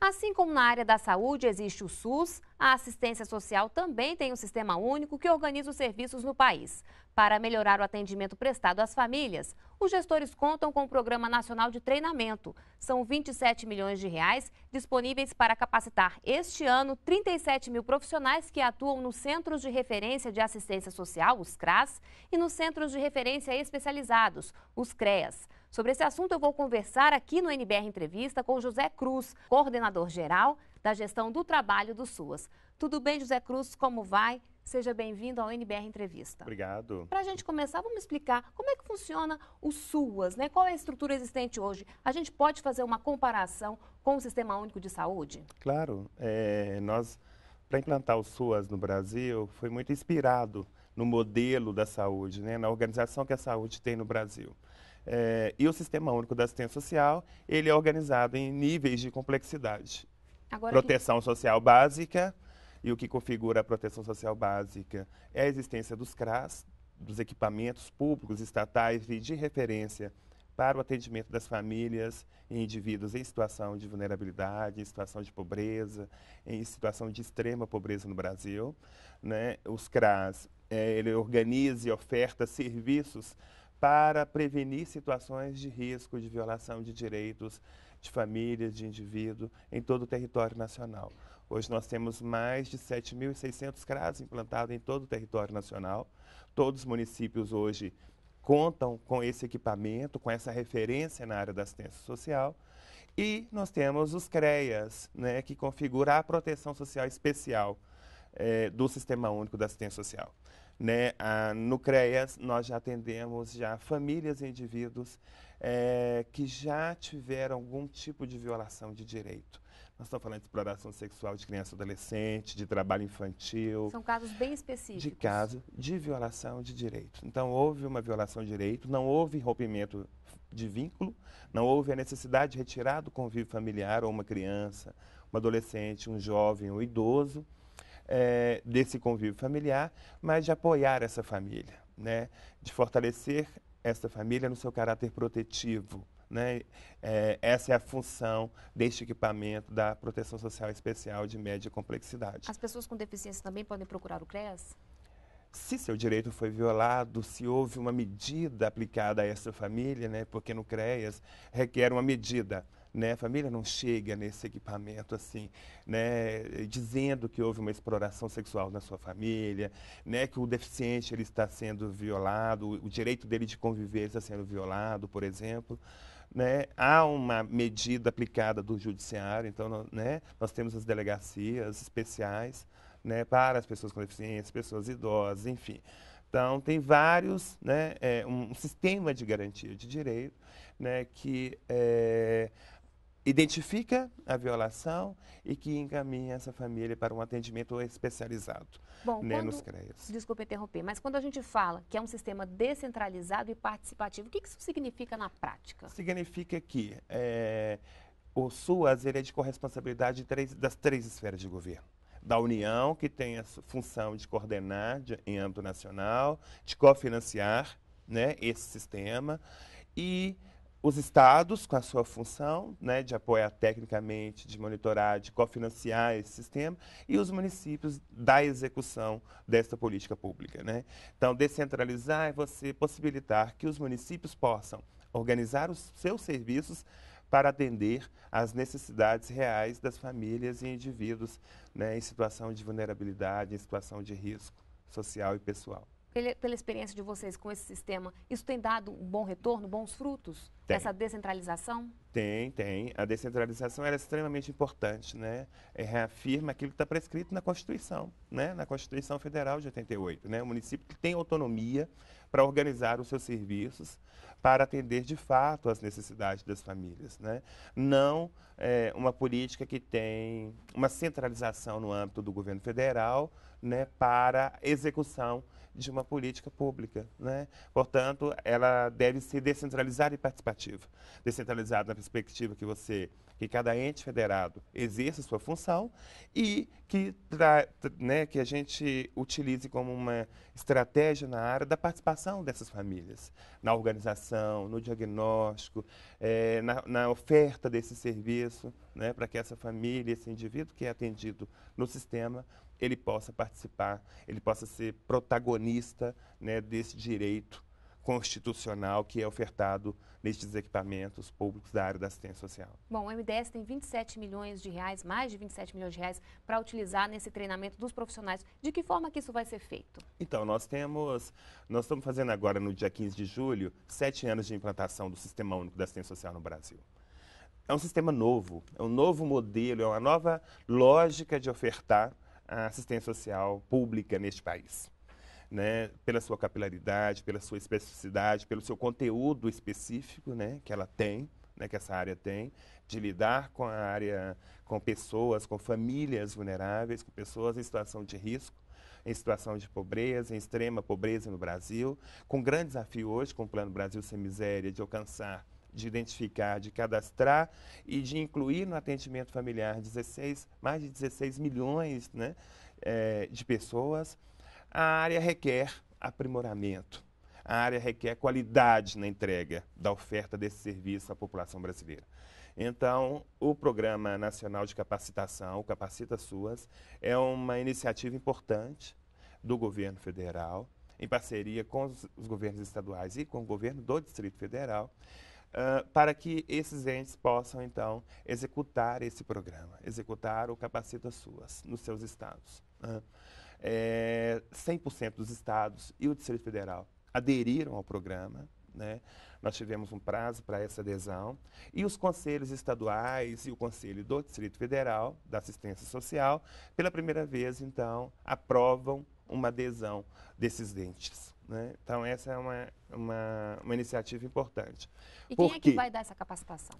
Assim como na área da saúde existe o SUS, a assistência social também tem um sistema único que organiza os serviços no país. Para melhorar o atendimento prestado às famílias, os gestores contam com o Programa Nacional de Treinamento. São 27 milhões de reais disponíveis para capacitar este ano 37 mil profissionais que atuam nos Centros de Referência de Assistência Social, os CRAS, e nos Centros de Referência Especializados, os CREAS. Sobre esse assunto eu vou conversar aqui no NBR Entrevista com José Cruz, coordenador-geral da Gestão do Trabalho do SUAS. Tudo bem, José Cruz? Como vai? Seja bem-vindo ao NBR Entrevista. Obrigado. Para a gente começar, vamos explicar como é que funciona o SUAS, né? Qual é a estrutura existente hoje? A gente pode fazer uma comparação com o Sistema Único de Saúde? Claro. Nós, para implantar o SUAS no Brasil, foi muito inspirado no modelo da saúde, né? Na organização que a saúde tem no Brasil. E o Sistema Único da Assistência Social, ele é organizado em níveis de complexidade. Agora, proteção social básica. E o que configura a proteção social básica é a existência dos CRAS, dos equipamentos públicos, estatais e de referência para o atendimento das famílias e indivíduos em situação de vulnerabilidade, em situação de pobreza, em situação de extrema pobreza no Brasil, né? Os CRAS, ele organiza e oferta serviços para prevenir situações de risco de violação de direitos de famílias, de indivíduo, em todo o território nacional. Hoje nós temos mais de 7.600 CRAS implantados em todo o território nacional. Todos os municípios hoje contam com esse equipamento, com essa referência na área da assistência social. E nós temos os CREAS, né, que configura a proteção social especial do Sistema Único da Assistência Social. Né? No CREAS, nós já atendemos famílias e indivíduos que já tiveram algum tipo de violação de direito. Nós estamos falando de exploração sexual de criança e adolescente, de trabalho infantil. São casos bem específicos. De caso de violação de direito. Então, houve uma violação de direito, não houve rompimento de vínculo, não houve a necessidade de retirar do convívio familiar ou uma criança, um adolescente, um jovem, um idoso. Desse convívio familiar, mas de apoiar essa família, né? De fortalecer essa família no seu caráter protetivo, né? Essa é a função deste equipamento da proteção social especial de média complexidade. As pessoas com deficiência também podem procurar o CREAS? Se seu direito foi violado, se houve uma medida aplicada a essa família, né? Porque no CREAS requer uma medida. Né? A família não chega nesse equipamento assim, né? Dizendo que houve uma exploração sexual na sua família, né? Que o deficiente ele está sendo violado, o direito dele de conviver está sendo violado, por exemplo. Né? Há uma medida aplicada do judiciário, então, né? Nós temos as delegacias especiais, né? Para as pessoas com deficiência, pessoas idosas, enfim. Então, tem vários, né? Um sistema de garantia de direito, né? Que identifica a violação e que encaminha essa família para um atendimento especializado. Bom, né, nos CREAS. Desculpa interromper, mas quando a gente fala que é um sistema descentralizado e participativo, o que isso significa na prática? Significa que o SUAS ele é de corresponsabilidade das três esferas de governo. Da União, que tem a função de coordenar em âmbito nacional, de cofinanciar, né, esse sistema, e os estados, com a sua função, né, de apoiar tecnicamente, de monitorar, de cofinanciar esse sistema, e os municípios da execução desta política pública, né? Então, descentralizar é você possibilitar que os municípios possam organizar os seus serviços para atender às necessidades reais das famílias e indivíduos, né, em situação de vulnerabilidade, em situação de risco social e pessoal. Pela experiência de vocês com esse sistema, isso tem dado um bom retorno, bons frutos? Tem. Essa descentralização? Tem. A descentralização era extremamente importante, né? Reafirma aquilo que está prescrito na Constituição, né? Na Constituição Federal de 88, né? O município que tem autonomia para organizar os seus serviços, para atender de fato às necessidades das famílias, né? Não uma política que tem uma centralização no âmbito do governo federal, né? Para execução de uma política pública, né? Portanto, ela deve ser descentralizada e participativa. Descentralizada na perspectiva que você que cada ente federado exerça sua função e que, que a gente utilize como uma estratégia na área da participação dessas famílias, na organização, no diagnóstico, na oferta desse serviço, né, para que essa família, esse indivíduo que é atendido no sistema, ele possa participar, ele possa ser protagonista, né, desse direito constitucional que é ofertado nestes equipamentos públicos da área da assistência social. Bom, o MDS tem R$ 27 milhões, mais de 27 milhões de reais, para utilizar nesse treinamento dos profissionais. De que forma que isso vai ser feito? Então, nós estamos fazendo agora, no dia 15 de julho, 7 anos de implantação do Sistema Único da Assistência Social no Brasil. É um sistema novo, é um novo modelo, é uma nova lógica de ofertar a assistência social pública neste país, né, pela sua capilaridade, pela sua especificidade, pelo seu conteúdo específico, né, que ela tem, né, que essa área tem, de lidar com a área, com pessoas, com famílias vulneráveis, com pessoas em situação de risco, em situação de pobreza, em extrema pobreza no Brasil, com um grande desafio hoje, com o Plano Brasil Sem Miséria, de alcançar, de identificar, de cadastrar e de incluir no atendimento familiar mais de 16 milhões, né, de pessoas. A área requer aprimoramento, a área requer qualidade na entrega da oferta desse serviço à população brasileira. Então, o Programa Nacional de Capacitação, o CapacitaSUAS, é uma iniciativa importante do governo federal, em parceria com os governos estaduais e com o governo do Distrito Federal, para que esses entes possam, então, executar esse programa, executar o CapacitaSUAS nos seus estados. 100% dos estados e o Distrito Federal aderiram ao programa, né? Nós tivemos um prazo para essa adesão e os conselhos estaduais e o Conselho do Distrito Federal da Assistência Social, pela primeira vez, então, aprovam uma adesão desses entes, né? Então, essa é uma iniciativa importante. E quem é que vai dar essa capacitação?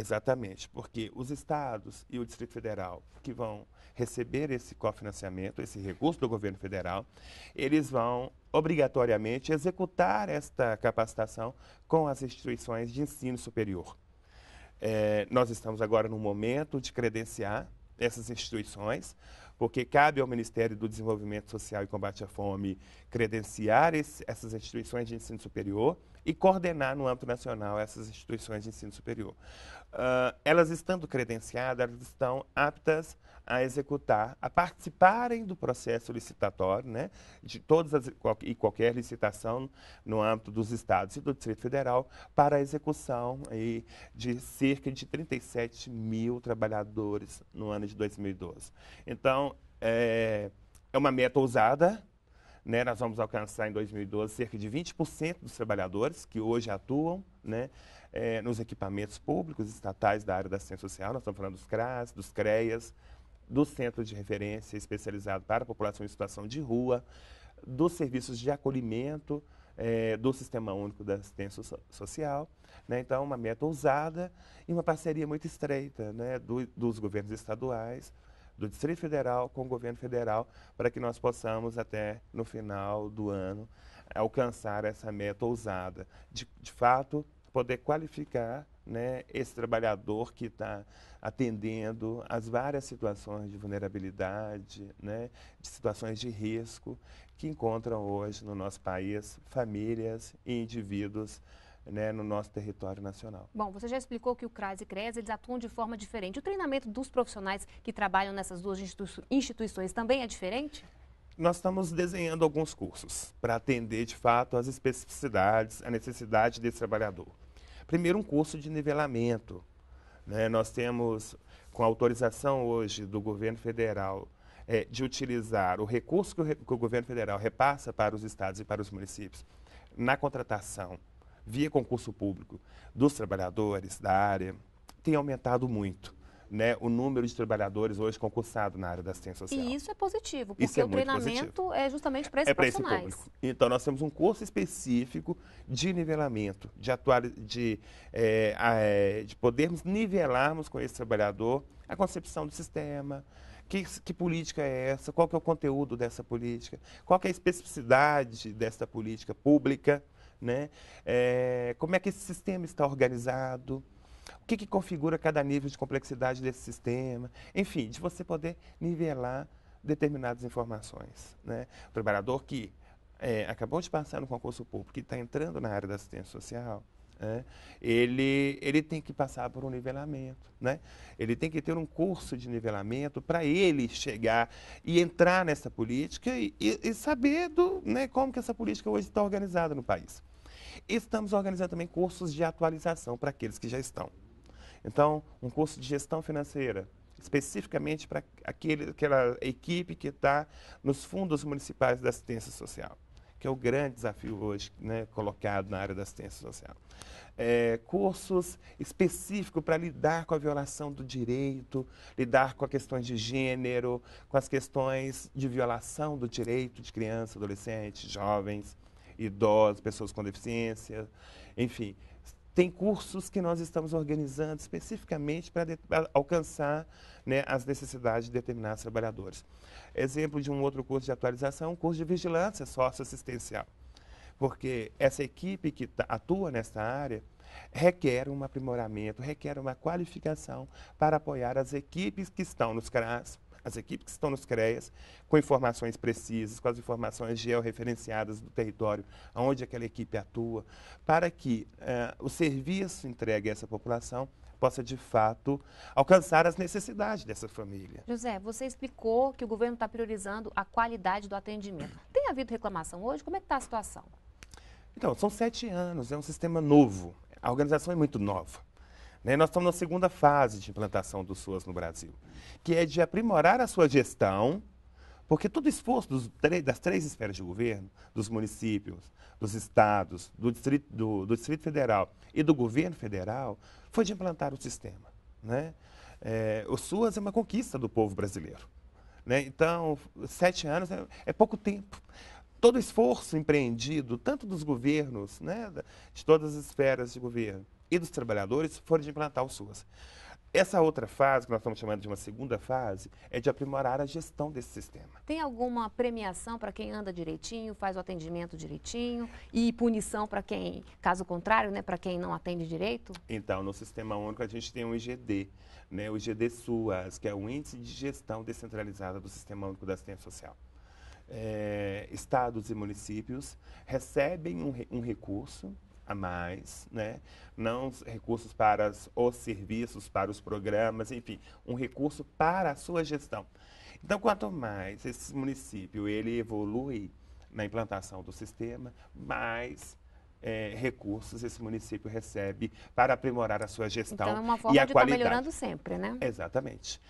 Exatamente, porque os estados e o Distrito Federal que vão receber esse cofinanciamento, esse recurso do governo federal, eles vão obrigatoriamente executar esta capacitação com as instituições de ensino superior. Nós estamos agora no momento de credenciar essas instituições, porque cabe ao Ministério do Desenvolvimento Social e Combate à Fome credenciar essas instituições de ensino superior e coordenar no âmbito nacional essas instituições de ensino superior. Elas estando credenciadas, elas estão aptas a executar, a participarem do processo licitatório, né, de todas e qualquer licitação no âmbito dos estados e do Distrito Federal, para a execução aí de cerca de 37 mil trabalhadores no ano de 2012. Então, é uma meta ousada, né? Nós vamos alcançar em 2012 cerca de 20% dos trabalhadores que hoje atuam, né, nos equipamentos públicos estatais da área da assistência social. Nós estamos falando dos CRAS, dos CREAS, do Centro de Referência Especializado para a População em Situação de Rua, dos serviços de acolhimento, do Sistema Único da Assistência Social, né? Então, uma meta ousada e uma parceria muito estreita, né, dos governos estaduais, do Distrito Federal com o governo federal, para que nós possamos, até no final do ano, alcançar essa meta ousada, de fato, poder qualificar, né, esse trabalhador que está atendendo às várias situações de vulnerabilidade, né, de situações de risco que encontram hoje no nosso país famílias e indivíduos, né, no nosso território nacional. Bom, você já explicou que o CRAS e CREAS, eles atuam de forma diferente. O treinamento dos profissionais que trabalham nessas duas instituições também é diferente? Nós estamos desenhando alguns cursos para atender, de fato, às especificidades, à necessidade desse trabalhador. Primeiro, um curso de nivelamento, né? Nós temos, com autorização hoje do governo federal, de utilizar o recurso que o governo federal repassa para os estados e para os municípios na contratação via concurso público dos trabalhadores da área, tem aumentado muito, né, o número de trabalhadores hoje concursados na área da assistência social. E isso é positivo, porque o treinamento é justamente para esses profissionais. Para esse público. Então, nós temos um curso específico de nivelamento, de podermos nivelarmos com esse trabalhador a concepção do sistema, que política é essa, qual que é o conteúdo dessa política, qual que é a especificidade dessa política pública, né? Como é que esse sistema está organizado, o que, que configura cada nível de complexidade desse sistema, enfim, de você poder nivelar determinadas informações, né? O trabalhador que acabou de passar no concurso público, que está entrando na área da assistência social, né? ele tem que passar por um nivelamento, né? Ele tem que ter um curso de nivelamento para ele chegar e entrar nessa política e saber como que essa política hoje está organizada no país. Estamos organizando também cursos de atualização para aqueles que já estão. Então, um curso de gestão financeira, especificamente para aquela equipe que está nos fundos municipais da assistência social, que é o grande desafio hoje, né, colocado na área da assistência social. Cursos específicos para lidar com a violação do direito, lidar com as questões de gênero, com as questões de violação do direito de crianças, adolescentes, jovens, idosos, pessoas com deficiência, enfim. Tem cursos que nós estamos organizando especificamente para alcançar, né, as necessidades de determinados trabalhadores. Exemplo de um outro curso de atualização, um curso de vigilância socioassistencial, porque essa equipe que atua nessa área requer um aprimoramento, requer uma qualificação para apoiar as equipes que estão nos CRAS, as equipes que estão nos CREAS, com informações precisas, com as informações georreferenciadas do território, onde aquela equipe atua, para que o serviço entregue a essa população possa, de fato, alcançar as necessidades dessa família. José, você explicou que o governo está priorizando a qualidade do atendimento. Tem havido reclamação hoje? Como é que está a situação? Então, são 7 anos, é um sistema novo. A organização é muito nova. Nós estamos na segunda fase de implantação do SUAS no Brasil, que é de aprimorar a sua gestão, porque todo esforço das 3 esferas de governo, dos municípios, dos estados, do Distrito Federal e do governo federal, foi de implantar o sistema, né? O SUAS é uma conquista do povo brasileiro, né? Então, 7 anos é pouco tempo. Todo esforço empreendido, tanto dos governos, né, de todas as esferas de governo, e dos trabalhadores foram de implantar o SUAS. Essa outra fase, que nós estamos chamando de uma segunda fase, é de aprimorar a gestão desse sistema. Tem alguma premiação para quem anda direitinho, faz o atendimento direitinho, e punição para quem, caso contrário, né, para quem não atende direito? Então, no Sistema Único a gente tem um IGD, né, o IGD-SUAS, que é o Índice de Gestão Descentralizada do Sistema Único da Assistência Social. Estados e municípios recebem um recurso a mais, né? Não recursos para os serviços, para os programas, enfim, um recurso para a sua gestão. Então, quanto mais esse município ele evolui na implantação do sistema, mais recursos esse município recebe para aprimorar a sua gestão. Então, é uma forma de estar melhorando sempre, né? Exatamente.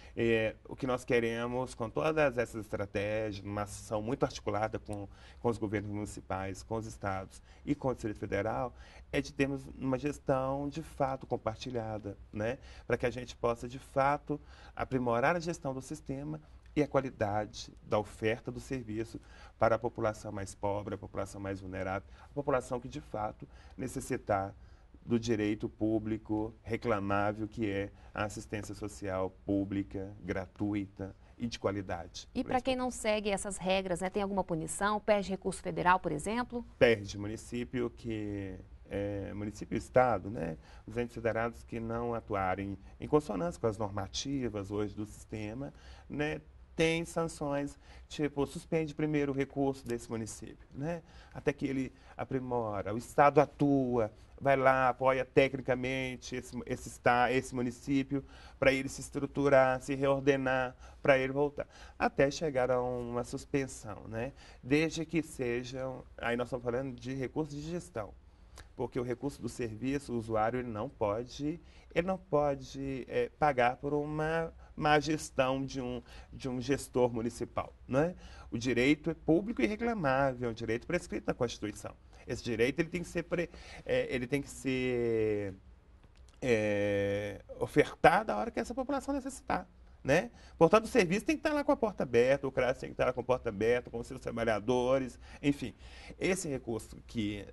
O que nós queremos com todas essas estratégias, uma ação muito articulada com os governos municipais, com os estados e com o Distrito Federal, é de termos uma gestão de fato compartilhada, né? Para que a gente possa de fato aprimorar a gestão do sistema e a qualidade da oferta do serviço para a população mais pobre, a população mais vulnerável, a população que, de fato, necessitar do direito público reclamável, que é a assistência social pública, gratuita e de qualidade. E para quem não segue essas regras, né, tem alguma punição? Perde recurso federal, por exemplo? Perde município que... município e estado, né, os entes federados que não atuarem em consonância com as normativas hoje do sistema, né, tem sanções, tipo, suspende primeiro o recurso desse município, né, até que ele aprimora, o estado atua, vai lá, apoia tecnicamente esse município para ele se estruturar, se reordenar, para ele voltar, até chegar a uma suspensão, né, desde que sejam, aí nós estamos falando de recursos de gestão, porque o recurso do serviço, o usuário, ele não pode pagar por uma má gestão de um gestor municipal, né? O direito é público e reclamável, é um direito prescrito na Constituição. Esse direito ele tem que ser ofertado a hora que essa população necessitar, né? Portanto, o serviço tem que estar lá com a porta aberta, o CRAS tem que estar lá com a porta aberta, com os seus trabalhadores, enfim. Esse recurso que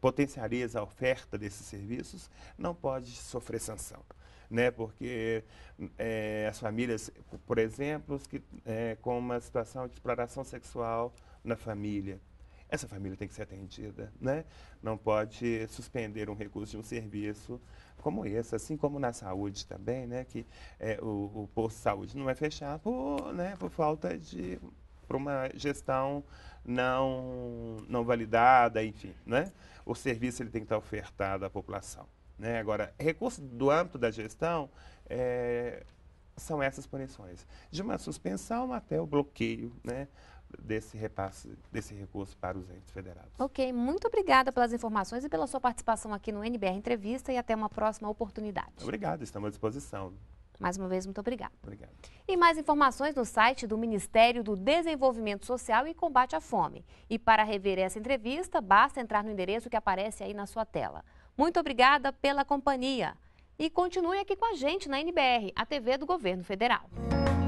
potencializa a oferta desses serviços não pode sofrer sanção, né? Porque as famílias, por exemplo, com uma situação de exploração sexual na família, essa família tem que ser atendida, né? Não pode suspender um recurso de um serviço como esse, assim como na saúde também, né? Que o posto de saúde não vai fechar por falta de... para uma gestão não validada, enfim, né? O serviço ele tem que estar ofertado à população, né? Agora, recursos do âmbito da gestão são essas punições, de uma suspensão até o bloqueio, né, desse repasse, desse recurso para os entes federados. Ok, muito obrigada pelas informações e pela sua participação aqui no NBR Entrevista e até uma próxima oportunidade. Obrigado, estamos à disposição. Mais uma vez, muito obrigada. Obrigado. E mais informações no site do Ministério do Desenvolvimento Social e Combate à Fome. E para rever essa entrevista, basta entrar no endereço que aparece aí na sua tela. Muito obrigada pela companhia. E continue aqui com a gente na NBR, a TV do Governo Federal.